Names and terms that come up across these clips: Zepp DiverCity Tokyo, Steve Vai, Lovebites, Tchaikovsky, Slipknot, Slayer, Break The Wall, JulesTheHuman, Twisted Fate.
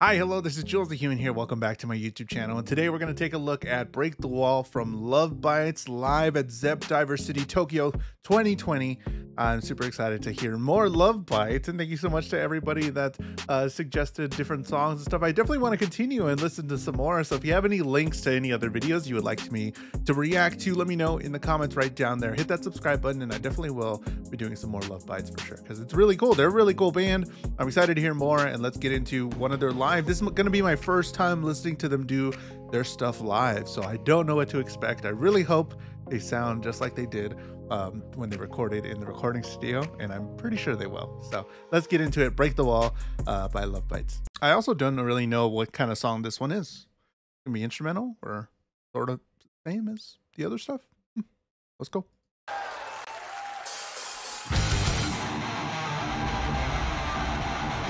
Hi, hello, this is Jules the Human here. Welcome back to my YouTube channel. And today we're going to take a look at Break the Wall from Lovebites live at Zepp DiverCity Tokyo 2020. I'm super excited to hear more Lovebites. And thank you so much to everybody that suggested different songs and stuff. I definitely want to continue and listen to some more. So if you have any links to any other videos you would like me to react to, let me know in the comments right down there. Hit that subscribe button and I definitely will be doing some more Lovebites for sure because it's really cool. They're a really cool band. I'm excited to hear more and let's get into one of their live. This is going to be my first time listening to them do their stuff live, so I don't know what to expect. I really hope they sound just like they did when they recorded in the recording studio, and I'm pretty sure they will. So let's get into it. Break the Wall by Lovebites. I also don't really know what kind of song this one is. It can be instrumental or sort of the same as the other stuff. Let's go.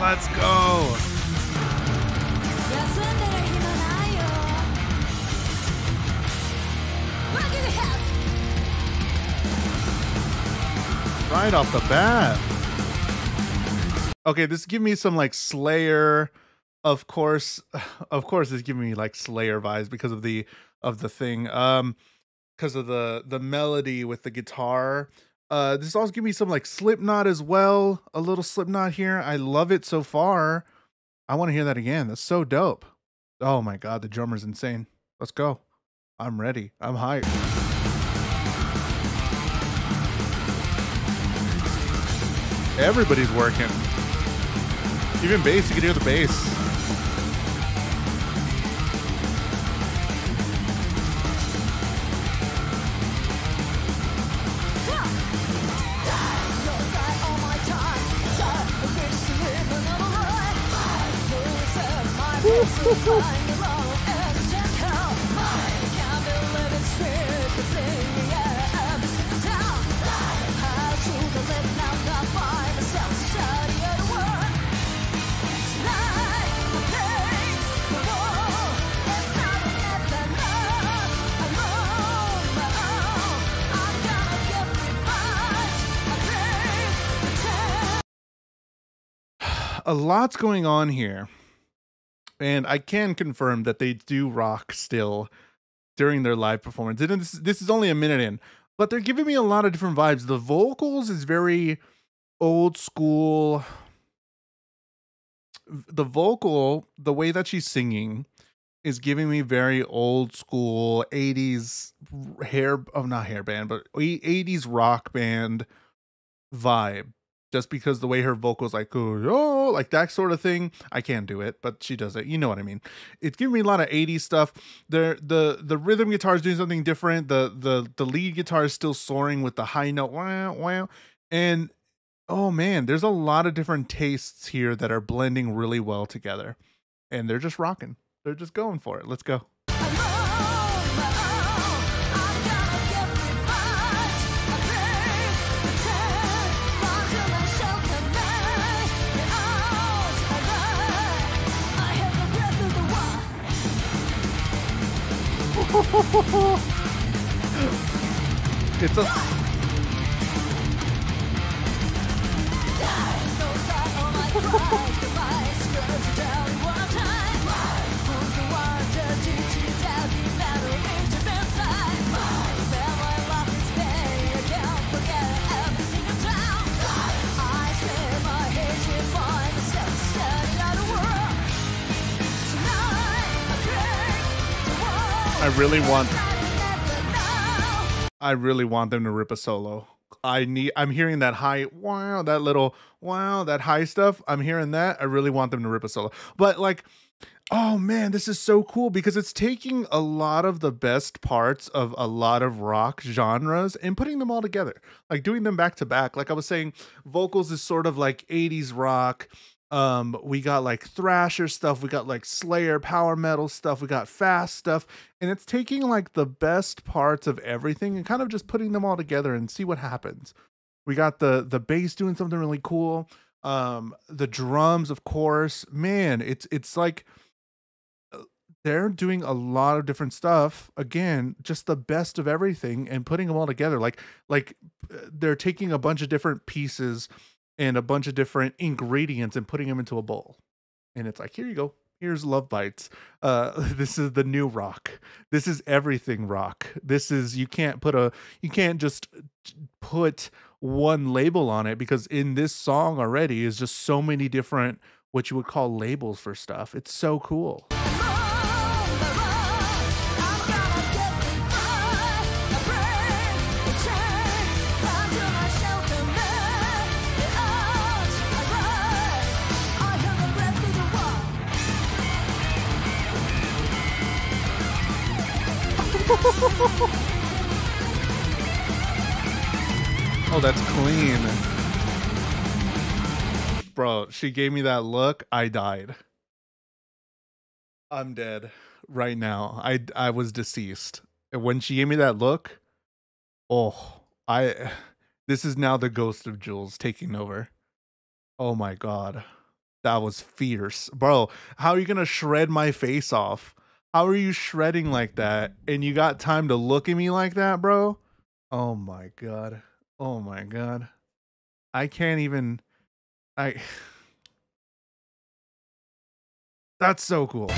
Let's go. Right off the bat. Okay, this is giving me some like Slayer, of course it's giving me like Slayer vibes because of the thing, because of the melody with the guitar. This also giving me some like Slipknot as well, a little Slipknot here. I love it so far. I want to hear that again. That's so dope. Oh my god, the drummer's insane. Let's go. I'm ready. I'm hyped. Everybody's working. Even bass, you can hear the bass. A lot's going on here, and I can confirm that they do rock still during their live performance. And this is only a minute in, but they're giving me a lot of different vibes. The vocals is very old school. The vocal, the way that she's singing, is giving me very old school 80s not hairband, but 80s rock band vibe. Just because the way her vocals like, oh, like that sort of thing. I can't do it, but she does it. You know what I mean? It's giving me a lot of 80s stuff. The rhythm guitar is doing something different. The lead guitar is still soaring with the high note. Wow, wow. And oh man, there's a lot of different tastes here that are blending really well together. And they're just rocking. They're just going for it. Let's go. It's a I really want them to rip a solo. I'm hearing that high, wow, that little, wow, that high stuff. I'm hearing that. I really want them to rip a solo. But like, oh man, this is so cool because it's taking a lot of the best parts of a lot of rock genres and putting them all together, like doing them back to back. Like I was saying, vocals is sort of like 80s rock. We got like thrasher stuff, we got like Slayer power metal stuff, we got fast stuff, and it's taking like the best parts of everything and kind of just putting them all together and see what happens. We got the bass doing something really cool, the drums, of course. Man, it's like they're doing a lot of different stuff. Again, just the best of everything and putting them all together. Like they're taking a bunch of different pieces and a bunch of different ingredients and putting them into a bowl. And it's like, here you go. Here's Lovebites. This is the new rock. This is everything rock. This is, you can't just put one label on it, because in this song already is just so many different, what you would call labels for stuff. It's so cool. Oh, that's clean. Bro, she gave me that look. I died. I'm dead right now. I was deceased. And when she gave me that look, oh, this is now the ghost of Jules taking over. Oh my God. That was fierce. Bro, how are you going to shred my face off? How are you shredding like that? And you got time to look at me like that, bro? Oh my God. Oh my God. I can't even. That's so cool.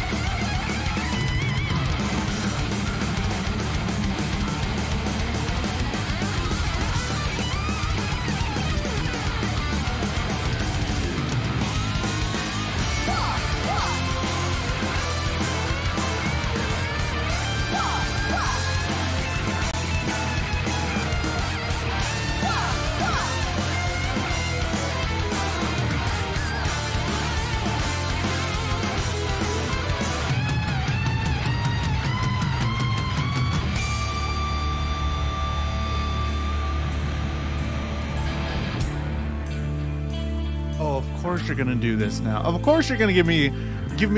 You're gonna do this now. Of course you're gonna give me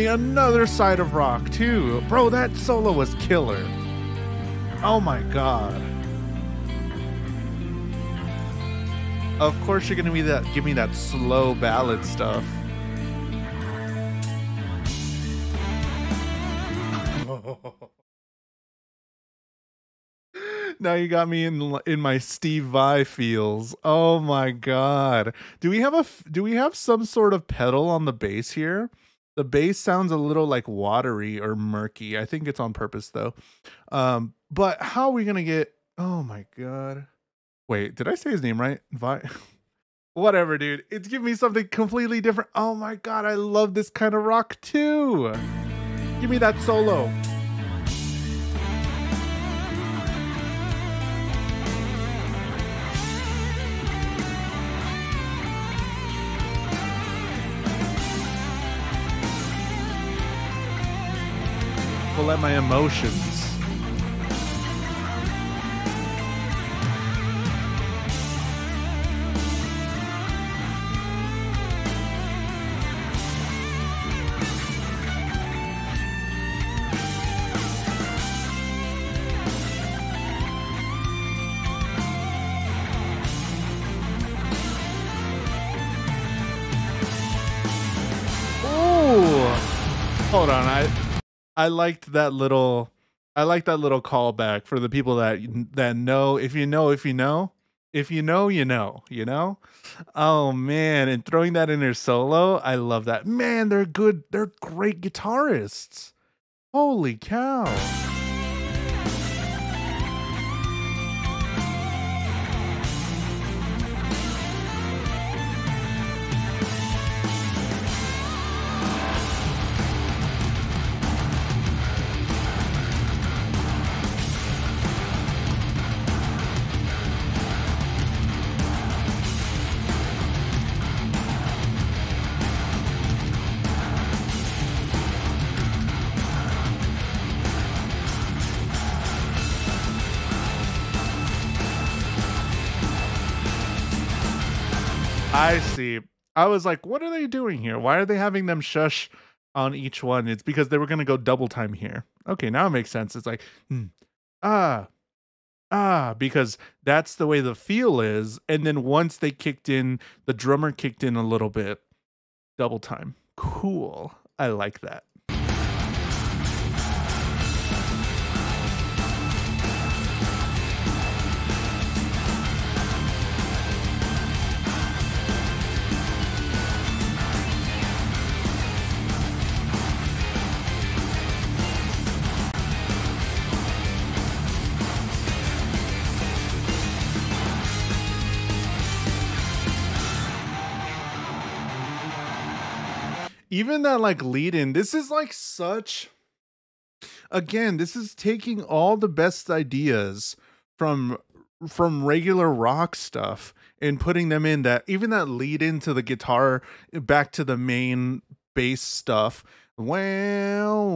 another side of rock too. Bro, that solo was killer. Oh my God. Of course you're gonna give me that slow ballad stuff. Now you got me in my Steve Vai feels. Oh my God. Do we have some sort of pedal on the bass here? The bass sounds a little like watery or murky. I think it's on purpose though. But how are we going to get, oh my God. Wait, did I say his name right? Vai. Whatever, dude. It's giving me something completely different. Oh my God, I love this kind of rock too. Give me that solo. Let my emotions. Oh, hold on. I liked that little callback for the people that know. If you know, you know. Oh man, and throwing that in their solo, I love that. Man, they're good. They're great guitarists. Holy cow. I see. I was like, what are they doing here? Why are they having them shush on each one? It's because they were going to go double time here. Okay, now it makes sense. It's like, because that's the way the feel is. And then once they kicked in, the drummer kicked in a little bit. Double time. Cool. I like that. even that like lead in, this is like such, again, this is taking all the best ideas from regular rock stuff and putting them in that, even that lead into the guitar back to the main bass stuff. Well,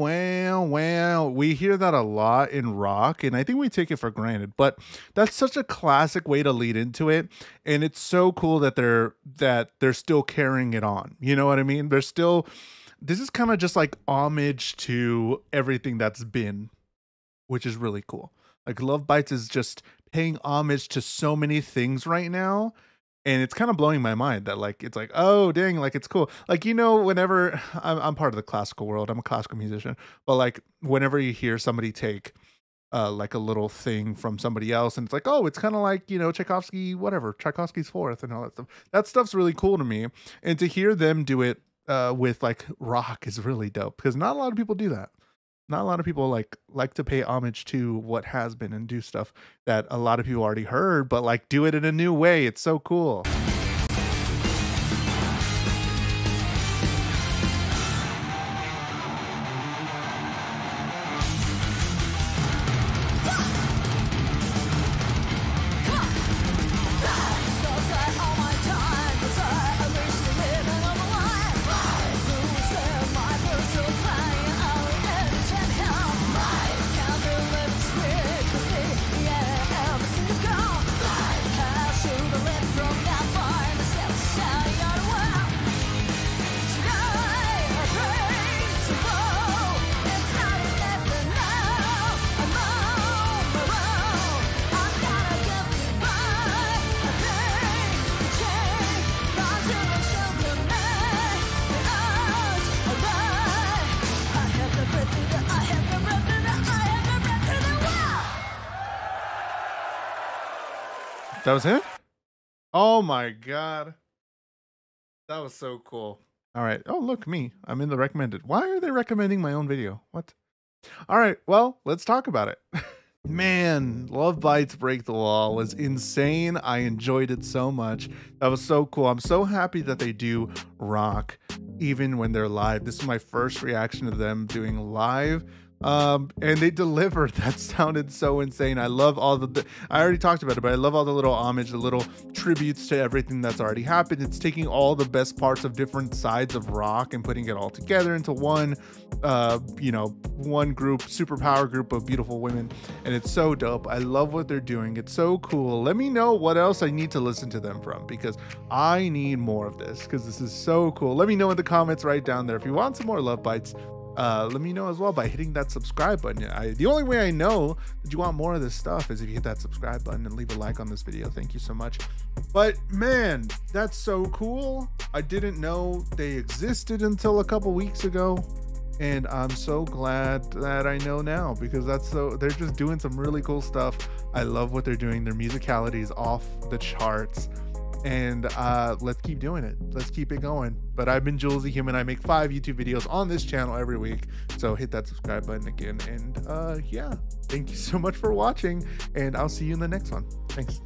we hear that a lot in rock, and I think we take it for granted, but that's such a classic way to lead into it. And it's so cool that they're still carrying it on. You know what I mean? They're still, this is kind of just like homage to everything that's been, which is really cool. Like Lovebites is just paying homage to so many things right now. And it's kind of blowing my mind that like, it's like, oh dang, like it's cool. Like, you know, whenever I'm part of the classical world, I'm a classical musician, but like whenever you hear somebody take like a little thing from somebody else and it's like, oh, it's kind of like, you know, Tchaikovsky, whatever, Tchaikovsky's Fourth and all that stuff. That stuff's really cool to me. And to hear them do it with like rock is really dope, because not a lot of people do that. Not a lot of people like to pay homage to what has been and do stuff that a lot of people already heard, but like do it in a new way. It's so cool. That was it? Oh my god. That was so cool. All right. Oh, look, me. I'm in the recommended. Why are they recommending my own video? What? All right. Well, let's talk about it. Man, Lovebites Break the Law was insane. I enjoyed it so much. That was so cool. I'm so happy that they do rock even when they're live. This is my first reaction to them doing live. And they delivered. That sounded so insane. I love all the, I already talked about it, but I love all the little homage, the little tributes to everything that's already happened. It's taking all the best parts of different sides of rock and putting it all together into one, you know, one group, superpower group of beautiful women. And it's so dope. I love what they're doing. It's so cool. Let me know what else I need to listen to them from, because I need more of this, because this is so cool. Let me know in the comments right down there if you want some more Lovebites. Let me know as well by hitting that subscribe button. The only way I know that you want more of this stuff is if you hit that subscribe button and leave a like on this video. Thank you so much. But man, that's so cool. I didn't know they existed until a couple weeks ago, and I'm so glad that I know now, because that's so, they're just doing some really cool stuff. I love what they're doing. Their musicality is off the charts. And let's keep doing it. Let's keep it going. But I've been Jules the Human. I make 5 YouTube videos on this channel every week. So hit that subscribe button again. And yeah, thank you so much for watching. And I'll see you in the next one. Thanks.